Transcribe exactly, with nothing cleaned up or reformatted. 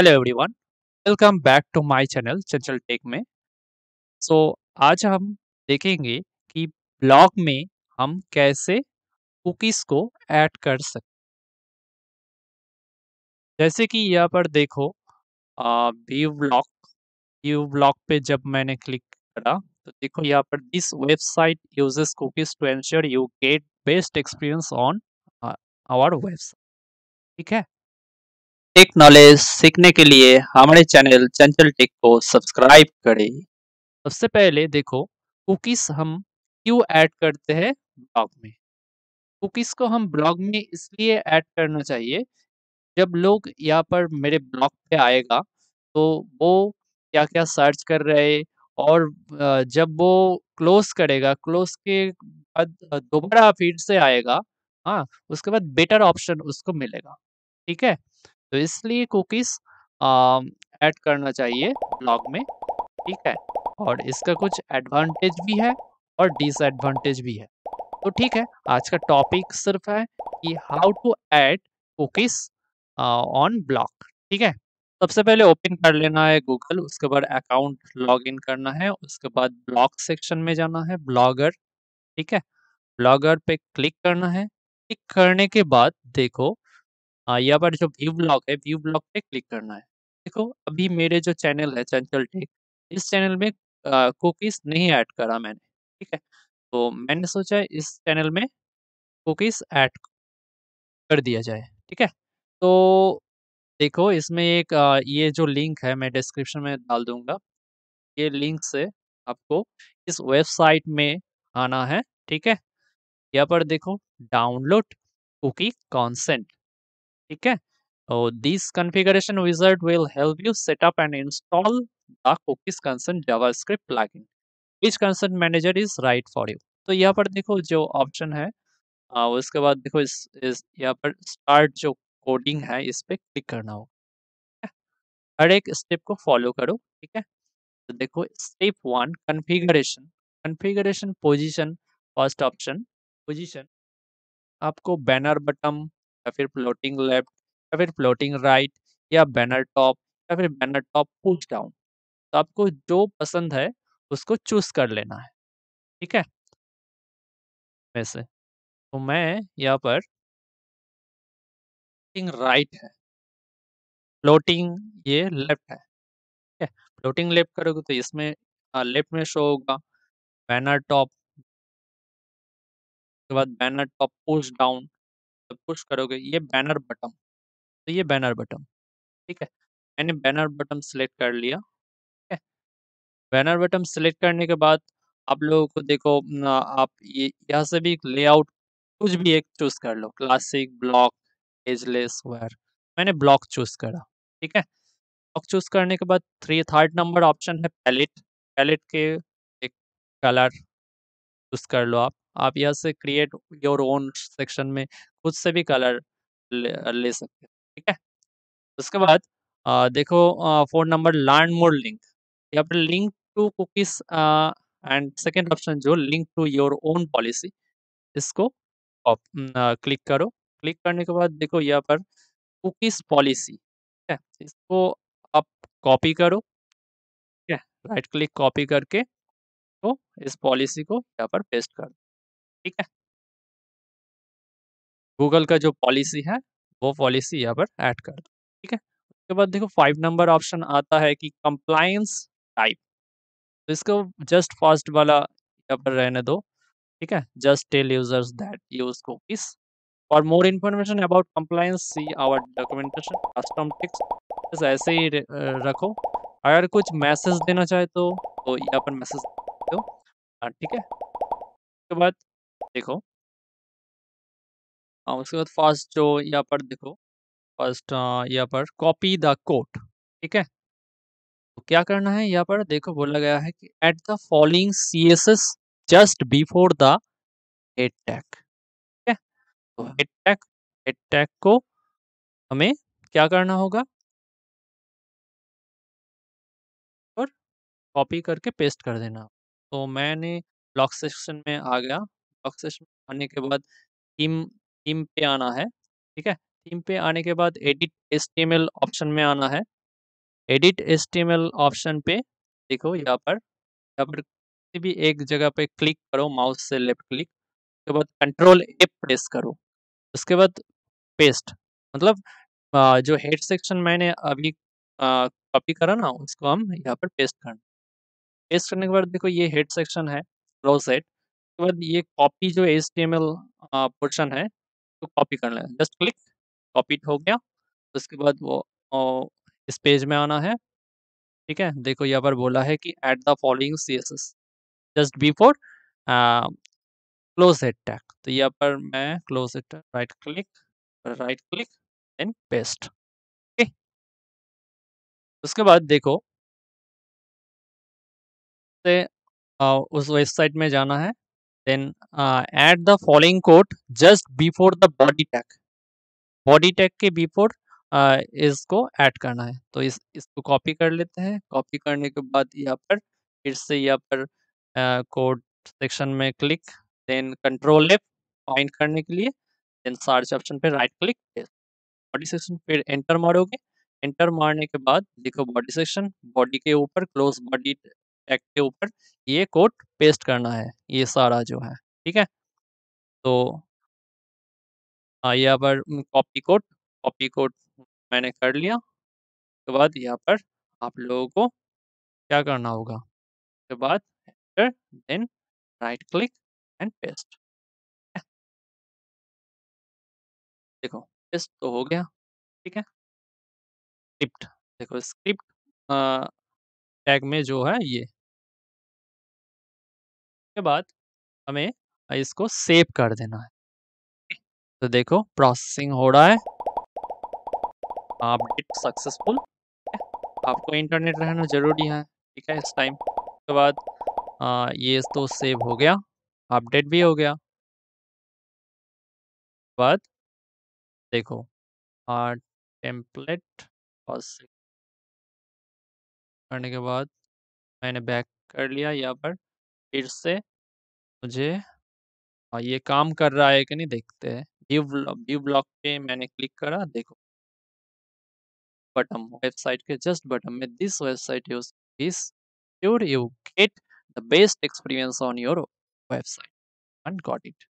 Hello everyone, welcome back to my channel Chanchal tech में। So so, आज हम देखेंगे कि ब्लॉग में हम कैसे कुकीज़ को ऐड कर सकते। जैसे कि यहाँ पर देखो व्यू ब्लॉग व्यू ब्लॉग पे जब मैंने क्लिक करा तो देखो यहाँ पर this website uses cookies to ensure you get best experience on our website. ठीक है, टेक नॉलेज सीखने के लिए हमारे चैनल चंचल टेक को सब्सक्राइब करें। सबसे पहले देखो कुकीज हम क्यों ऐड करते हैं ब्लॉग में। कुकीज को हम ब्लॉग में इसलिए ऐड करना चाहिए, जब लोग यहाँ पर मेरे ब्लॉग पे आएगा तो वो क्या क्या सर्च कर रहे हैं, और जब वो क्लोज करेगा, क्लोज के बाद दोबारा फीड से आएगा, हाँ उसके बाद बेटर ऑप्शन उसको मिलेगा। ठीक है, तो इसलिए कुकीज ऐड करना चाहिए ब्लॉग में। ठीक है, और इसका कुछ एडवांटेज भी है और डिसएडवांटेज भी है। तो ठीक है, आज का टॉपिक सिर्फ है कि how to add cookies on blog. ठीक है, सबसे पहले ओपन कर लेना है गूगल, उसके बाद अकाउंट लॉगिन करना है, उसके बाद ब्लॉग सेक्शन में जाना है ब्लॉगर। ठीक है, ब्लॉगर पे क्लिक करना है। क्लिक करने के बाद देखो यहाँ पर जो व्यू ब्लॉग है, व्यू ब्लॉग पे क्लिक करना है। देखो अभी मेरे जो चैनल है चंचल टेक, इस चैनल में कुकीज नहीं ऐड करा मैंने। ठीक है, तो मैंने सोचा इस चैनल में कुकीज ऐड कर दिया जाए। ठीक है, तो देखो इसमें एक आ, ये जो लिंक है मैं डिस्क्रिप्शन में डाल दूंगा, ये लिंक से आपको इस वेबसाइट में आना है। ठीक है, यहाँ पर देखो डाउनलोड कुकी कॉन्सेंट। ठीक है, और this configuration wizard will help you set up and install the cookies consent JavaScript plugin which consent manager is right for you. तो यहाँ पर देखो जो ऑप्शन है, आ, उसके बाद देखो इस, इस यहाँ पर स्टार्ट जो कोडिंग है इस पर क्लिक करना होगा। हर एक स्टेप को फॉलो करो। ठीक है, तो देखो step one configuration configuration position, first option position आपको बैनर बटन या फिर फ्लोटिंग लेफ्ट या फिर फ्लोटिंग राइट या बैनर टॉप या फिर बैनर टॉप पुश डाउन, तो आपको जो पसंद है उसको चूज कर लेना है। ठीक है, वैसे तो मैं यहाँ पर फ्लोटिंग राइट है, फ्लोटिंग ये लेफ्ट है। ठीक है, फ्लोटिंग लेफ्ट करोगे तो इसमें लेफ्ट में शो होगा, बैनर टॉप के बाद banner top push down push करोगे ये बैनर बटन, तो ये बैनर बटन। ठीक है, मैंने बैनर बटन सिलेक्ट कर लिया। ठीक है, बैनर बटन सिलेक्ट करने के बाद आप लोगों को देखो आप ये यहाँ से भी लेआउट कुछ भी एक चूज कर लो, क्लासिक ब्लॉक एजलेस वेयर, मैंने ब्लॉक चूज करा। ठीक है, ब्लॉक चूज करने के बाद थ्री थर्ड नंबर ऑप्शन है पैलेट, पैलेट के एक कलर चूज कर लो आप। आप यहाँ से क्रिएट योर ओन सेक्शन में खुद से भी कलर ले, ले सकते हैं। ठीक है, उसके बाद आ, देखो four number learn more link, यहाँ पर link to cookies and second option जो link to your own policy, इसको आप, न, क्लिक करो। क्लिक करने के बाद देखो यहाँ पर कुकीज पॉलिसी, ठीक है, इसको आप कॉपी करो। ठीक है, राइट क्लिक कॉपी करके तो इस पॉलिसी को यहाँ पर पेस्ट कर दो। ठीक है, गूगल का जो पॉलिसी है वो पॉलिसी यहाँ पर ऐड कर दो। ठीक है, उसके बाद देखो फाइव नंबर ऑप्शन आता है कि कंप्लायंस टाइप, तो इसको जस्ट फर्स्ट वाला यहाँ पर रहने दो। ठीक है, just tell users that use cookies और more information about compliance see our documentation custom text, बस ऐसे ही रखो। अगर कुछ मैसेज देना चाहे तो, तो यहाँ पर मैसेज दो। हाँ ठीक है, उसके बाद देखो आ, उसके बाद फर्स्ट जो यहाँ पर देखो फर्स्ट यहाँ पर कॉपी द कोड। ठीक है, तो क्या करना है यहाँ पर देखो बोला गया है कि at the following C S S just before the head tag. ठीक है, तो हेड टैग हेड टैग को हमें क्या करना होगा और कॉपी करके पेस्ट कर देना। तो मैंने ब्लॉग सेक्शन में आ गया, ब्लॉग सेक्शन आने के बाद थीम थीम पे आना है। ठीक है, थीम पे आने के बाद एडिट एचटीएमएल ऑप्शन में आना है। एडिट एचटीएमएल ऑप्शन पे देखो, यहाँ पर यहाँ पर किसी भी एक जगह पे क्लिक करो माउस से, लेफ्ट क्लिक, उसके बाद कंट्रोल ए प्रेस करो, उसके बाद पेस्ट। मतलब आ, जो हेड सेक्शन मैंने अभी कॉपी करा ना, उसको हम यहाँ पर पेस्ट करना। पेस्ट करने के बाद देखो ये हेड सेक्शन है क्लोज हेड, उसके बाद ये कॉपी जो एचटीएमएल पोर्शन है तो कॉपी करना है, जस्ट क्लिक, कॉपीड हो गया। उसके बाद वो ओ, इस पेज में आना है, ठीक है। देखो यहाँ पर बोला है कि at the following C S S just before close head tag, तो यहाँ पर मैं close head tag right click right click and paste, okay. उसके बाद देखो से आ, उस वेबसाइट में जाना है, then add the following code just before the body tag, body tag के बिफोर Uh, इसको ऐड करना है। तो इस इसको कॉपी कर लेते हैं। कॉपी करने के बाद यहाँ पर फिर से यहाँ पर कोड uh, सेक्शन में click, then control F find करने के लिए, देन सर्च ऑप्शन पे राइट क्लिक, बॉडी सेक्शन, फिर एंटर मारोगे। एंटर मारने के बाद देखो बॉडी सेक्शन, बॉडी के ऊपर क्लोज बॉडी टैग के ऊपर ये कोड पेस्ट करना है, ये सारा जो है, ठीक है। तो यहाँ पर कॉपी कोड कॉपी कोड मैंने कर लिया। उसके बाद यहाँ पर आप लोगों को क्या करना होगा, उसके बाद enter, then right click and paste. देखो पेस्ट तो हो गया, ठीक है। स्क्रिप्ट देखो, स्क्रिप्ट टैग में जो है ये, उसके बाद हमें इसको सेव कर देना है। तो देखो प्रोसेसिंग हो रहा है, अपडेट सक्सेसफुल। आपको इंटरनेट रहना जरूरी है, ठीक है, इस टाइम। उसके बाद आ, ये तो सेव हो गया, अपडेट भी हो गया। बाद देखो आ, टेम्पलेट करने के बाद मैंने बैक कर लिया। यहाँ पर फिर से मुझे आ, ये काम कर रहा है कि नहीं देखते हैं। व्यू ब्लॉक पे मैंने क्लिक करा, देखो बटन वेबसाइट के जस्ट बटन में, this website use this you get the best experience on your website and got it.